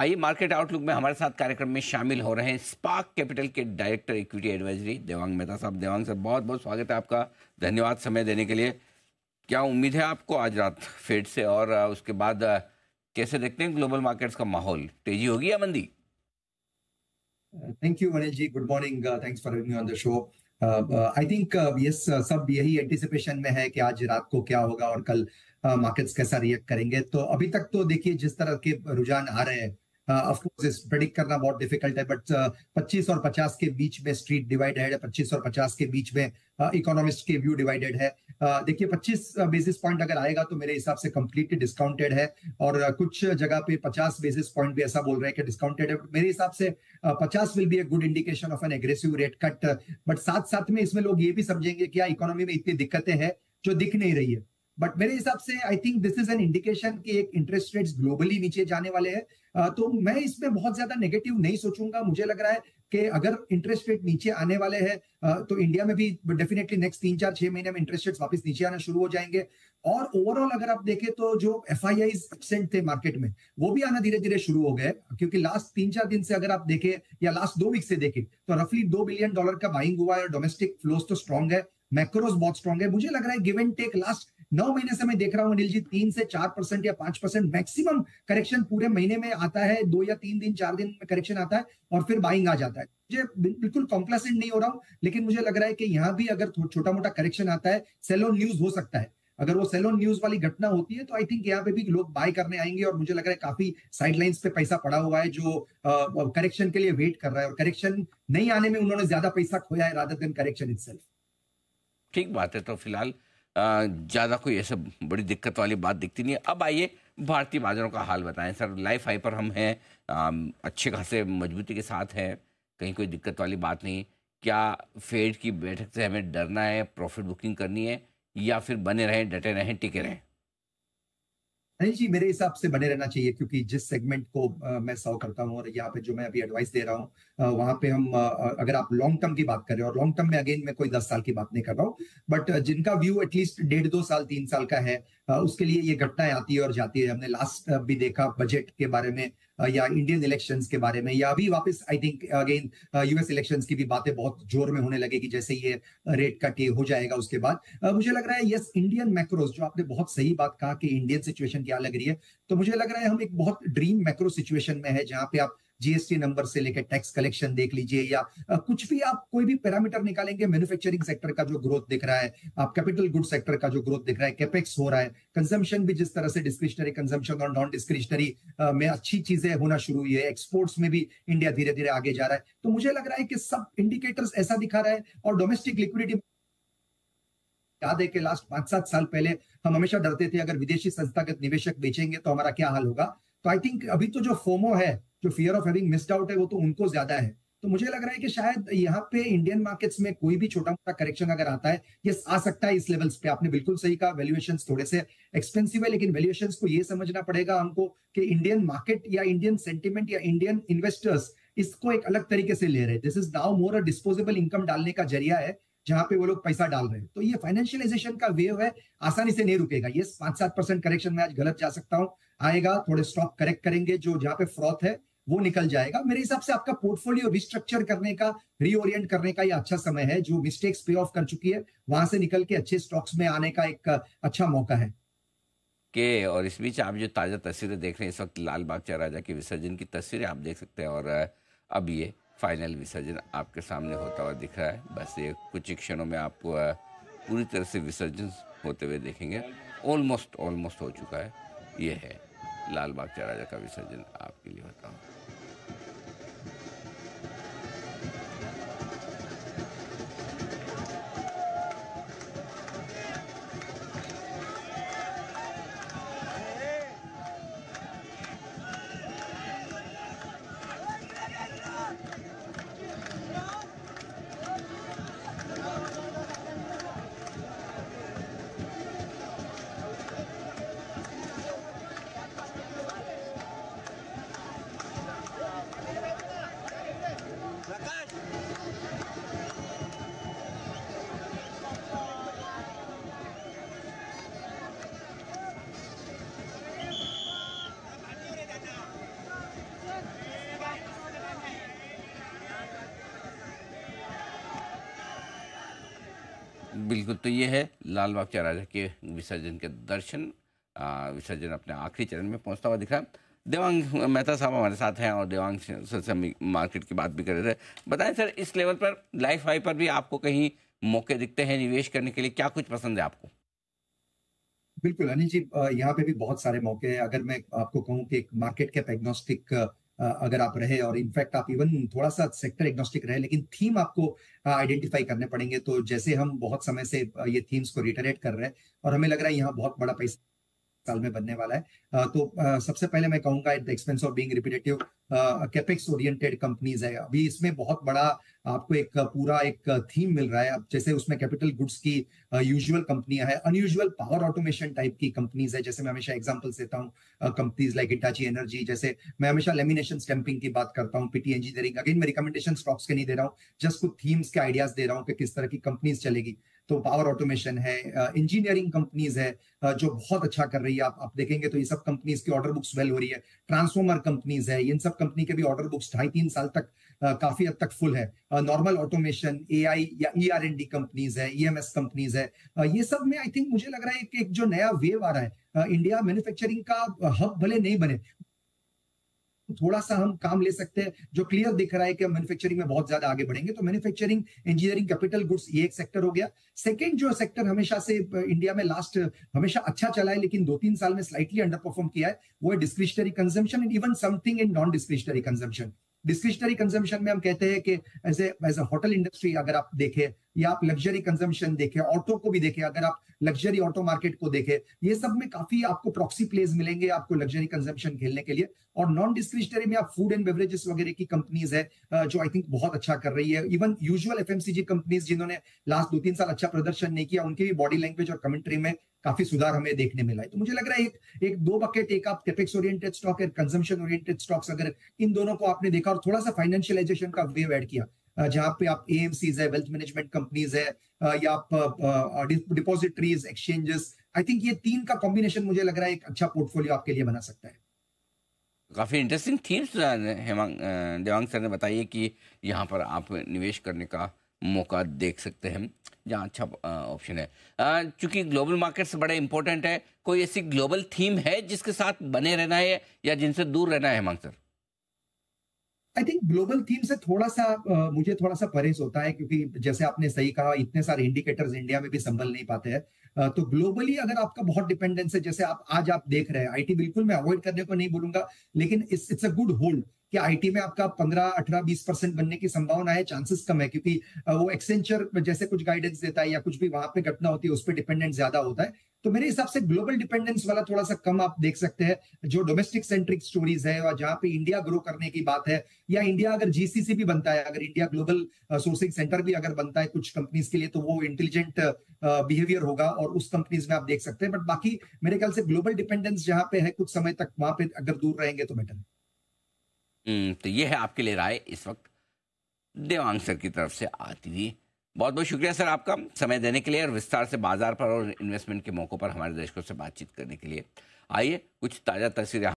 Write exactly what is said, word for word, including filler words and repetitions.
आइए market outlook में हमारे साथ कार्यक्रम में शामिल हो रहे हैं स्पार्क कैपिटल के director equity advisory Devang Mehta साहब। देवांग सर, बहुत बहुत स्वागत है आपका, धन्यवाद समय देने के लिए। क्या उम्मीद है आपको आज रात फेड से, और उसके बाद कैसे देखते हैं ग्लोबल मार्केट्स का माहौल, तेजी होगी या मंदी? Thank you Anil ji, good morning, thanks for having me on the show. I think yes, सब यही एंटिसिपेशन में है कि आज रात को क्या होगा और कल मार्केट्स uh, कैसा रिएक्ट करेंगे। तो अभी तक तो देखिए जिस तरह के रुझान आ रहे हैं, ऑफ कोर्स इस प्रेडिक्ट करना बहुत डिफिकल्ट है, बट पच्चीस और पचास के बीच में स्ट्रीट डिवाइडेड है, पच्चीस और पचास के बीच में इकोनॉमिस्ट uh, के व्यू डिवाइडेड है। uh, देखिए पच्चीस बेसिस पॉइंट अगर आएगा तो मेरे हिसाब से कंप्लीटली डिस्काउंटेड है, और uh, कुछ जगह पे पचास बेसिस पॉइंट भी ऐसा बोल रहे हैं कि डिस्काउंटेड है। मेरे हिसाब से uh, पचास will be a good indication of an aggressive rate cut, but साथ साथ में इसमें लोग ये भी समझेंगे कि इकोनॉमी में इतनी दिक्कतें हैं जो दिख नहीं रही है, बट मेरे हिसाब से I think this is an indication कि एक इंटरेस्ट रेट्स ग्लोबली नीचे जाने वाले हैं। तो मैं इसमें बहुत ज्यादा नेगेटिव नहीं सोचूंगा। मुझे लग रहा है कि अगर इंटरेस्ट रेट नीचे आने वाले हैं तो इंडिया में भी डेफिनेटली नेक्स्ट तीन चार छह महीने में इंटरेस्ट रेट्स वापस नीचे आना शुरू हो जाएंगे। और ओवरऑल अगर आप देखें तो जो एफ आई आईज एब्सेंट थे मार्केट में वो भी आना धीरे धीरे शुरू हो गए, क्योंकि लास्ट तीन चार दिन से अगर आप देखें या लास्ट दो वीक से देखें तो रफली दो बिलियन डॉलर का बाइंग हुआ है। डोमेस्टिक फ्लोज तो स्ट्रॉन्ग है, मैक्रोस बहुत स्ट्रॉन्ग है। मुझे लग रहा है गिव एंड टेक लास्ट नौ महीने से मैं देख रहा हूँ अनिल जी, तीन से चार परसेंट या पांच परसेंट मैक्सिमम करेक्शन पूरे महीने में आता है, दो या तीन दिन चार दिन में करेक्शन आता है और फिर बाइंग आ जाता है। मुझे बिल्कुल कॉम्प्लेसेंट नहीं हो रहा हूँ, लेकिन मुझे लग रहा है कि यहाँ भी अगर छोटा मोटा करेक्शन आता है, सेल ऑन न्यूज हो सकता है। अगर वो सेल ऑन न्यूज वाली घटना होती है तो आई थिंक यहाँ पे भी लोग बाय करने आएंगे, और मुझे लग रहा है काफी साइडलाइंस पे पैसा पड़ा हुआ है जो करेक्शन के लिए वेट कर रहा है, और करेक्शन नहीं आने में उन्होंने ज्यादा पैसा खोया है रादर देन करेक्शन इटसेल्फ। ठीक बात है, तो फिलहाल ज़्यादा कोई ऐसा बड़ी दिक्कत वाली बात दिखती नहीं है। अब आइए भारतीय बाज़ारों का हाल बताएं सर। लाइफ हाई पर हम हैं, अच्छे खासे मजबूती के साथ हैं, कहीं कोई दिक्कत वाली बात नहीं। क्या फेड की बैठक से हमें डरना है, प्रॉफिट बुकिंग करनी है, या फिर बने रहें, डटे रहें, टिके रहें? नहीं जी, मेरे हिसाब से बने रहना चाहिए, क्योंकि जिस सेगमेंट को आ, मैं सर्व करता हूँ और यहाँ पे जो मैं अभी एडवाइस दे रहा हूँ वहाँ पे हम आ, अगर आप लॉन्ग टर्म की बात करें, और लॉन्ग टर्म में अगेन मैं कोई दस साल की बात नहीं कर रहा हूँ, बट जिनका व्यू एटलीस्ट डेढ़ दो साल तीन साल का है, आ, उसके लिए ये घटनाएं आती है और जाती है। हमने लास्ट भी देखा बजट के बारे में, या इंडियन इलेक्शंस के बारे में, या अभी वापस I think again US elections की भी बातें बहुत जोर में होने लगेगी जैसे ये रेट कट हो जाएगा। उसके बाद uh, मुझे लग रहा है यस, इंडियन मैक्रोस जो आपने बहुत सही बात कहा कि इंडियन सिचुएशन क्या लग रही है, तो मुझे लग रहा है हम एक बहुत ड्रीम मैक्रो सिचुएशन में है, जहां पे आप जीएसटी नंबर से लेकर टैक्स कलेक्शन देख लीजिए, या कुछ भी आप कोई भी पैरामीटर निकालेंगे, मैन्युफैक्चरिंग सेक्टर का जो ग्रोथ दिख रहा है, आप कैपिटल गुड सेक्टर का जो ग्रोथ दिख रहा है, कैपेक्स हो रहा है, कंजम्पशन भी जिस तरह से डिस्क्रिशनरी कंजम्पशन और नॉन डिस्क्रिशनरी में अच्छी चीजें होना शुरू हुई है, एक्सपोर्ट्स में भी इंडिया धीरे धीरे आगे जा रहा है। तो मुझे लग रहा है कि सब इंडिकेटर्स ऐसा दिखा रहा है, और डोमेस्टिक लिक्विडिटी, याद है कि लास्ट पांच सात साल पहले हम हमेशा डरते थे अगर विदेशी संस्थागत निवेशक बेचेंगे तो हमारा क्या हाल होगा। तो आई थिंक अभी तो जो फोमो है, जो fear of having missed out है, वो तो उनको ज्यादा है। तो मुझे लग रहा है कि शायद यहाँ पे इंडियन मार्केट्स में कोई भी छोटा मोटा करेक्शन अगर आता है, ये आ सकता है इस लेवल्स पे। आपने बिल्कुल सही कहा, वैल्यूएशंस थोड़े से एक्सपेंसिव है, लेकिन वैल्यूएशंस को ये समझना पड़ेगा हमको कि इंडियन मार्केट या इंडियन सेंटिमेंट या इंडियन इन्वेस्टर्स इसको एक अलग तरीके से ले रहे हैं। This is now more a disposable income डालने का जरिया है, जहां पे वो लोग पैसा डाल रहे हैं। तो ये फाइनेंशियलाइजेशन का वेव है, आसानी से नहीं रुकेगा। ये पांच सात परसेंट करेक्शन में आज गलत जा सकता हूँ, आएगा, थोड़े स्टॉक करेक्ट करेंगे, जो जहां पे फ्रॉथ है वो निकल जाएगा। मेरे हिसाब से आपका पोर्टफोलियो रिस्ट्रक्चर करने का, रीओरिएंट करने का ये अच्छा समय है। जो मिस्टेक्स पे ऑफ कर चुकी है वहां से निकल के अच्छे स्टॉक्स में आने का एक अच्छा मौका है के। और इस बीच आप जो ताजा तस्वीरें देख रहे हैं इस वक्त, लाल बाग चौराहा के विसर्जन की तस्वीरें आप देख सकते हैं, और अब ये फाइनल विसर्जन आपके सामने होता हुआ दिख रहा है। बस ये कुछ ही क्षणों में आपको पूरी तरह से विसर्जन होते हुए देखेंगे। ऑलमोस्ट ऑलमोस्ट हो चुका है। ये है लाल बाग चौराहा का विसर्जन आपके लिए होता हुआ। बिल्कुल। तो ये है लाल बागचा राजा के विसर्जन के दर्शन। विसर्जन अपने आखिरी चरण में पहुंचता हुआ दिखा। देवांग मेहता साहब हमारे साथ हैं और देवांग सर से हम मार्केट की बात भी कर रहे थे। बताएं सर, इस लेवल पर लाइफ हाई पर भी आपको कहीं मौके दिखते हैं निवेश करने के लिए, क्या कुछ पसंद है आपको? बिल्कुल अनिल जी, यहाँ पे भी बहुत सारे मौके हैं। अगर मैं आपको कहूँ कि मार्केट कैप एग्नोस्टिक अगर आप रहे और इनफैक्ट आप इवन थोड़ा सा सेक्टर एग्नोस्टिक रहे, लेकिन थीम आपको आइडेंटिफाई करने पड़ेंगे। तो जैसे हम बहुत समय से ये थीम्स को रिटरेट कर रहे हैं और हमें लग रहा है यहाँ बहुत बड़ा पैसा साल में बनने वाला है। तो सबसे पहले मैं कहूंगा at the expense of being repetitive, capex oriented companies है। अभी इसमें बहुत बड़ा आपको एक पूरा एक थीम मिल रहा है। अब जैसे उसमें कैपिटल गुड्स की यूजुअल कंपनियां है, अनयूजुअल पावर ऑटोमेशन टाइप की कंपनीज है। जैसे मैं हमेशा एग्जांपल्स देता हूँ कंपनीज लाइक इंटाची एनर्जी, जैसे मैं हमेशा लेमिनेशन स्टैंपिंग की बात करता हूँ, पीटी इंजीनियरिंग। अगेन मैं रिकमेंडेशन स्टॉक्स के नहीं दे रहा हूँ, जस्ट कुछ थीम्स के आइडियाज दे रहा हूँ कि किस तरह की कंपनीज चलेगी। तो पावर ऑटोमेशन है, इंजीनियरिंग कंपनीज है जो बहुत अच्छा कर रही है। आप आप देखेंगे तो ये सब कंपनीज की ऑर्डर बुक्स वेल हो रही है। ट्रांसफॉर्मर कंपनीज है, इन सब कंपनी के भी ऑर्डर बुक्स ढाई तीन साल तक आ, काफी हद तक फुल है। नॉर्मल ऑटोमेशन, एआई या E R N D companies है, ईएमएस कंपनीज है। आ, ये सब में आई थिंक मुझे लग रहा है कि एक जो नया वेव आ रहा है, आ, इंडिया मैन्युफैक्चरिंग का हब भले नहीं बने, थोड़ा सा हम काम ले सकते हैं। जो क्लियर दिख रहा है कि मैन्युफैक्चरिंग में बहुत ज्यादा आगे बढ़ेंगे। तो मैन्युफैक्चरिंग, इंजीनियरिंग, कैपिटल गुड्स, ये एक सेक्टर हो गया। सेकंड जो सेक्टर हमेशा से इंडिया में लास्ट हमेशा अच्छा चला है लेकिन दो तीन साल में स्लाइटली अंडर परफॉर्म किया है, वो है discretionary consumption and even something in non discretionary consumption. Discretionary consumption में हम कहते हैं कि as as a hotel industry अगर आप देखें, या आप लग्जरी कंजम्पशन देखें, ऑटो को भी देखें, अगर आप लग्जरी ऑटो मार्केट को देखें, ये सब में काफी आपको प्रॉक्सी प्लेज मिलेंगे आपको लग्जरी कंजम्पशन खेलने के लिए। और नॉन डिस्क्रिशनरी में आप फूड एंड बेवरेजेस वगैरह की कंपनीज है जो आई थिंक बहुत अच्छा कर रही है। इवन यूजुअल एफएमसीजी कंपनीज जिन्होंने लास्ट दो तीन साल अच्छा प्रदर्शन नहीं किया, उनके भी बॉडी लैंग्वेज और कमेंट्री में काफी सुधार हमें देखने मिला है। तो मुझे लग रहा है एक एक दो बकेट, एक आप कैपेक्स ओरिएंटेड स्टॉक और कंजम्पशन ओरिएंटेड स्टॉक्स, अगर इन दोनों को आपने देखा और थोड़ा सा फाइनेंशियलाइजेशन का वेव ऐड किया, जहां पे आप एएमसीज है, वेल्थ मैनेजमेंट कंपनीज है, या आप डिपॉजिटरीज, एक्सचेंजेस, आई थिंक ये तीन का कॉम्बिनेशन मुझे लग रहा है एक अच्छा पोर्टफोलियो आपके लिए बना सकता है। काफ़ी इंटरेस्टिंग थीम्स देवांग सर ने बताइए कि यहाँ पर आप निवेश करने का मौका देख सकते हैं जहाँ अच्छा ऑप्शन है। चूँकि ग्लोबल मार्केट्स बड़े इंपॉर्टेंट है, कोई ऐसी ग्लोबल थीम है जिसके साथ बने रहना है या जिनसे दूर रहना है Hemang sir? I think global theme से थोड़ा सा uh, मुझे थोड़ा सा परहेज होता है क्योंकि जैसे आपने सही कहा इतने सारे इंडिकेटर्स इंडिया में भी संभल नहीं पाते हैं। uh, तो ग्लोबली अगर आपका बहुत डिपेंडेंस है, जैसे आप आज आप देख रहे हैं आईटी, बिल्कुल मैं अवॉइड करने को नहीं बोलूंगा लेकिन इट्स अ गुड होल्ड कि आईटी में आपका पंद्रह, अठारह, बीस परसेंट बनने की संभावना है, चांसेस कम है क्योंकि वो एक्सेंचर जैसे कुछ गाइडेंस देता है या कुछ भी वहां पे घटना होती है उस पर डिपेंडेंट ज्यादा होता है। तो मेरे हिसाब से ग्लोबल डिपेंडेंस वाला थोड़ा सा कम आप देख सकते हैं। जो डोमेस्टिक सेंट्रिक स्टोरीज है और जहाँ पे इंडिया ग्रो करने की बात है, या इंडिया अगर जीसीसी भी बनता है, अगर इंडिया ग्लोबल सोर्सिंग सेंटर भी अगर बनता है कुछ कंपनीज के लिए, तो वो इंटेलिजेंट बिहेवियर होगा और उस कंपनीज में आप देख सकते हैं। बट बाकी मेरे ख्याल से ग्लोबल डिपेंडेंस जहाँ पे है कुछ समय तक, वहां पे अगर दूर रहेंगे तो बेटर है। तो ये है आपके लिए राय इस वक्त देवांग सर की तरफ से आती हुई। बहुत बहुत शुक्रिया सर आपका समय देने के लिए और विस्तार से बाजार पर और इन्वेस्टमेंट के मौकों पर हमारे दर्शकों से बातचीत करने के लिए। आइए कुछ ताज़ा तस्वीरें